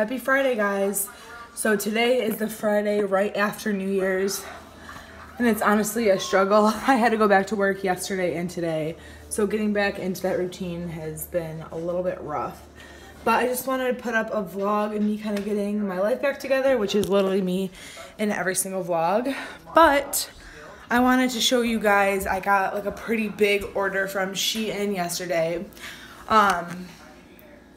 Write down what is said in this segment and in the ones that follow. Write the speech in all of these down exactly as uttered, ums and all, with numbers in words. Happy Friday, guys. So today is the Friday right after New Year's, and it's honestly a struggle. I had to go back to work yesterday and today, so getting back into that routine has been a little bit rough. But I just wanted to put up a vlog of me kind of getting my life back together, which is literally me in every single vlog. But I wanted to show you guys, I got like a pretty big order from Shein yesterday. Um...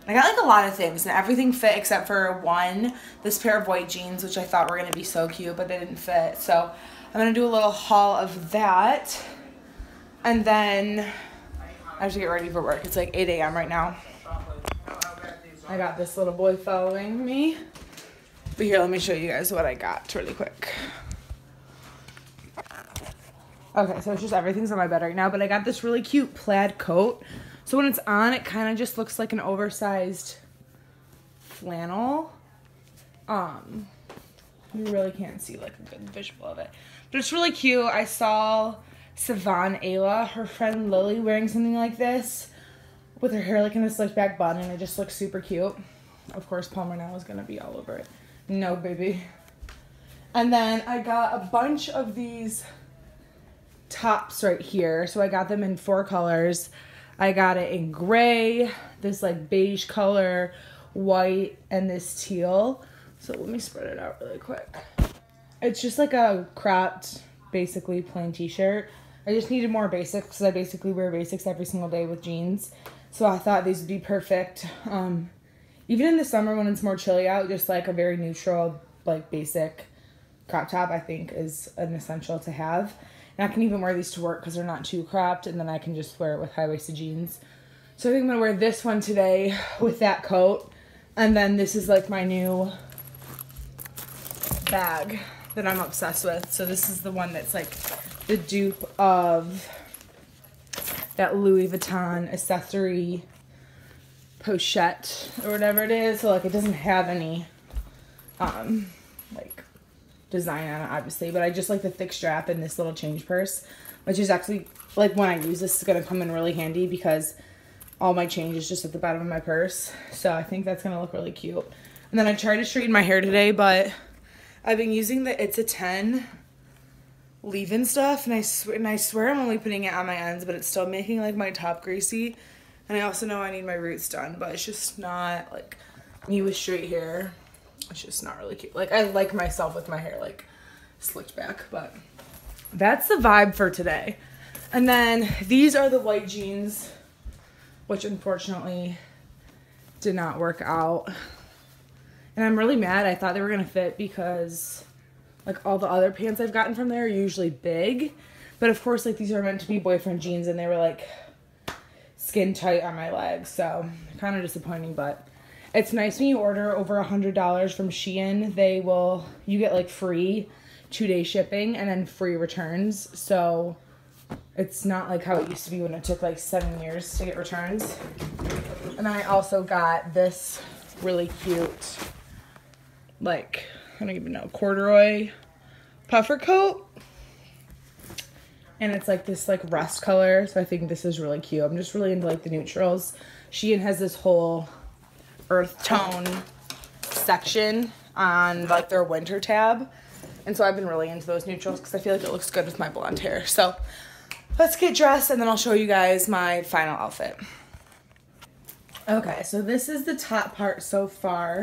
I got like a lot of things, and everything fit except for one, this pair of white jeans, which I thought were going to be so cute, but they didn't fit. So I'm going to do a little haul of that, and then I have to get ready for work. It's like eight A M right now. I got this little boy following me. But here, let me show you guys what I got really quick. Okay, so it's just everything's on my bed right now, but I got this really cute plaid coat. So when it's on, it kind of just looks like an oversized flannel. Um, you really can't see like a good visual of it. But it's really cute. I saw Savan Ayla, her friend Lily, wearing something like this with her hair like in a slick back bun, and it just looks super cute. Of course, Palmer now is going to be all over it. No, baby. And then I got a bunch of these tops right here. So I got them in four colors. I got it in gray, this like beige color, white, and this teal. So let me spread it out really quick. It's just like a cropped, basically plain t-shirt. I just needed more basics because I basically wear basics every single day with jeans. So I thought these would be perfect. Um, even in the summer when it's more chilly out, just like a very neutral, like basic crop top, I think is an essential to have. And I can even wear these to work because they're not too cropped, and then I can just wear it with high-waisted jeans. So I think I'm going to wear this one today with that coat. And then this is like my new bag that I'm obsessed with. So this is the one that's like the dupe of that Louis Vuitton accessory pochette or whatever it is. So like it doesn't have any um, like... design on it, obviously, but I just like the thick strap and this little change purse, which is actually like when I use this, it's gonna come in really handy because all my change is just at the bottom of my purse. So I think that's gonna look really cute. And then I tried to straighten my hair today, but I've been using the It's a Ten leave-in stuff, and I sw and I swear I'm only putting it on my ends, but it's still making like my top greasy. And I also know I need my roots done, but it's just not like me with straight hair. It's just not really cute. Like, I like myself with my hair, like, slicked back. But that's the vibe for today. And then these are the white jeans, which unfortunately did not work out. And I'm really mad. I thought they were going to fit because, like, all the other pants I've gotten from there are usually big. But, of course, like, these are meant to be boyfriend jeans, and they were, like, skin tight on my legs. So, kind of disappointing, but... it's nice when you order over one hundred dollars from Shein. They will, you get like free two-day shipping and then free returns. So it's not like how it used to be when it took like seven years to get returns. And I also got this really cute, like, I don't even know, corduroy puffer coat. And it's like this like rust color. So I think this is really cute. I'm just really into like the neutrals. Shein has this whole... earth tone section on like their winter tab, and so I've been really into those neutrals because I feel like it looks good with my blonde hair. So let's get dressed, and then I'll show you guys my final outfit. Okay, so this is the top part so far.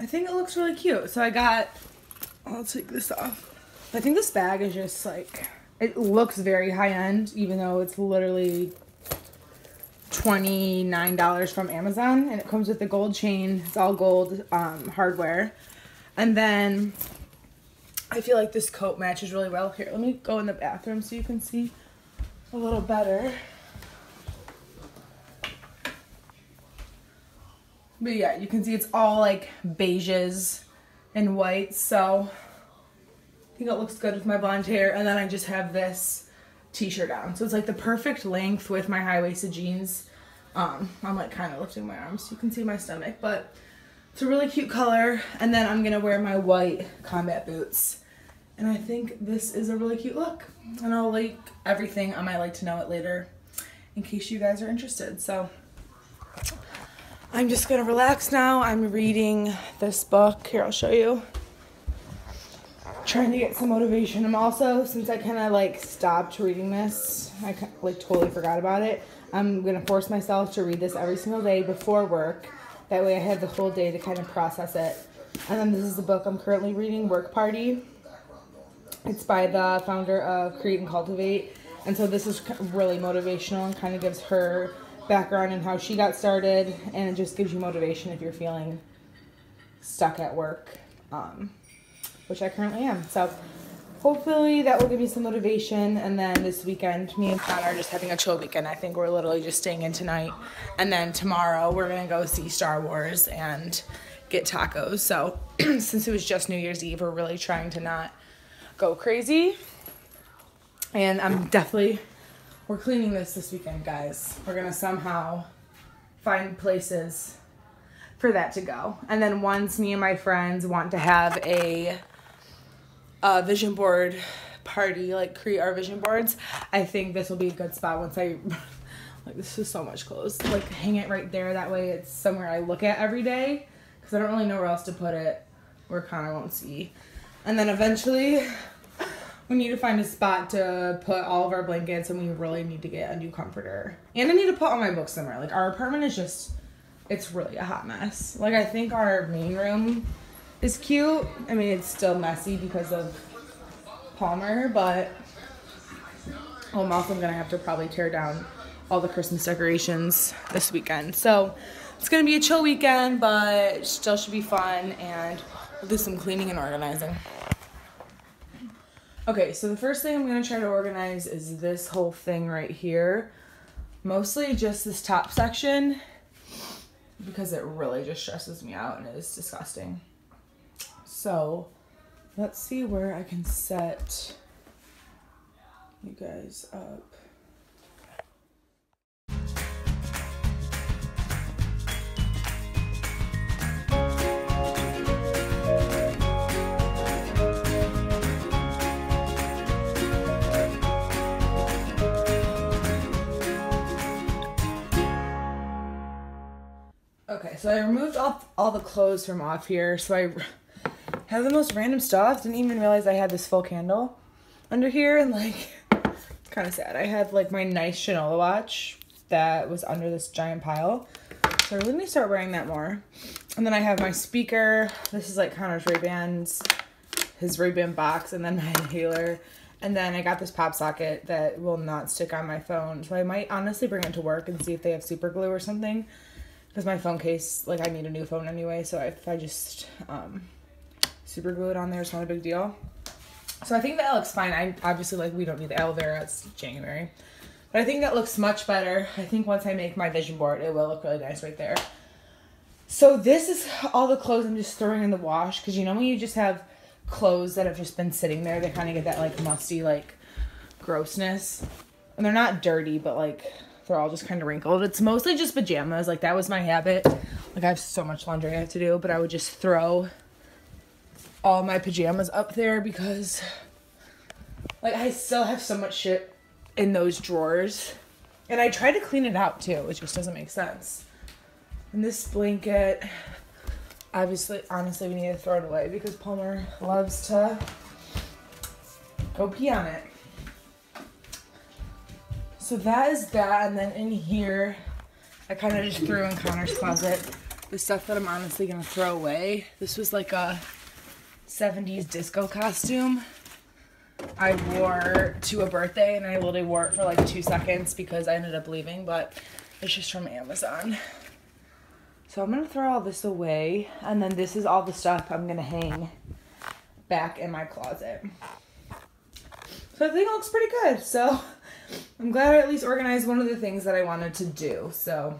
I think it looks really cute. So I got, I'll take this off. I think this bag is just like, it looks very high end, even though it's literally twenty-nine dollars from Amazon, and it comes with the gold chain. It's all gold um, hardware. And then I feel like this coat matches really well. Here, let me go in the bathroom so you can see a little better. But yeah, you can see it's all like beiges and whites, so I think it looks good with my blonde hair. And then I just have this t-shirt on, so it's like the perfect length with my high-waisted jeans. um I'm like kind of lifting my arms so you can see my stomach, but it's a really cute color. And then I'm gonna wear my white combat boots, and I think this is a really cute look, and I'll like everything on my like to know it later in case you guys are interested. So I'm just gonna relax now. I'm reading this book. Here, I'll show you. Trying to get some motivation. I'm also, since I kind of like stopped reading this, I like totally forgot about it. I'm gonna force myself to read this every single day before work. That way I have the whole day to kind of process it. And then this is the book I'm currently reading, Work Party. It's by the founder of Create and Cultivate. And so this is really motivational and kind of gives her background and how she got started. And it just gives you motivation if you're feeling stuck at work. Um, which I currently am. So hopefully that will give me some motivation. And then this weekend, me and Connor are just having a chill weekend. I think we're literally just staying in tonight. And then tomorrow we're gonna go see Star Wars and get tacos. So since it was just New Year's Eve, we're really trying to not go crazy. And I'm definitely, we're cleaning this this weekend, guys. We're gonna somehow find places for that to go. And then once me and my friends want to have a Uh, vision board party, like create our vision boards, I think this will be a good spot once I like, this is so much clothes, like hang it right there, that way it's somewhere I look at every day, because I don't really know where else to put it where Connor won't see. And then eventually we need to find a spot to put all of our blankets, and we really need to get a new comforter, and I need to put all my books somewhere. Like, our apartment is just, it's really a hot mess. Like, I think our main room, it's cute. I mean, it's still messy because of Palmer, but I'm also going to have to probably tear down all the Christmas decorations this weekend. So it's going to be a chill weekend, but still should be fun, and we'll do some cleaning and organizing. Okay, so the first thing I'm going to try to organize is this whole thing right here. Mostly just this top section, because it really just stresses me out and it's disgusting. So let's see where I can set you guys up. Okay, so I removed off all the clothes from off here, so I have the most random stuff. Didn't even realize I had this full candle under here, and like, it's kind of sad. I had like my nice Shinola watch that was under this giant pile, so I really need to start wearing that more. And then I have my speaker. This is like Connor's Ray-Bans, his Ray-Ban box, and then my inhaler. And then I got this pop socket that will not stick on my phone, so I might honestly bring it to work and see if they have super glue or something, because my phone case, like, I need a new phone anyway, so if I just, um... super glued on there, it's not a big deal. So I think that looks fine. I obviously, like, we don't need the aloe vera, it's January. But I think that looks much better. I think once I make my vision board, it will look really nice right there. So this is all the clothes I'm just throwing in the wash, because you know when you just have clothes that have just been sitting there, they kind of get that, like, musty, like, grossness. And they're not dirty, but, like, they're all just kind of wrinkled. It's mostly just pajamas. Like, that was my habit. Like, I have so much laundry I have to do, but I would just throw all my pajamas up there, because like I still have so much shit in those drawers, and I try to clean it out too, it just doesn't make sense. And this blanket, obviously, honestly, we need to throw it away because Palmer loves to go pee on it. So that is that. And then in here I kind of just threw in Connor's closet the stuff that I'm honestly gonna throw away. This was like a seventies disco costume I wore to a birthday, and I literally wore it for like two seconds because I ended up leaving, but it's just from Amazon. So I'm gonna throw all this away, and then this is all the stuff I'm gonna hang back in my closet. So I think it looks pretty good, so I'm glad I at least organized one of the things that I wanted to do. So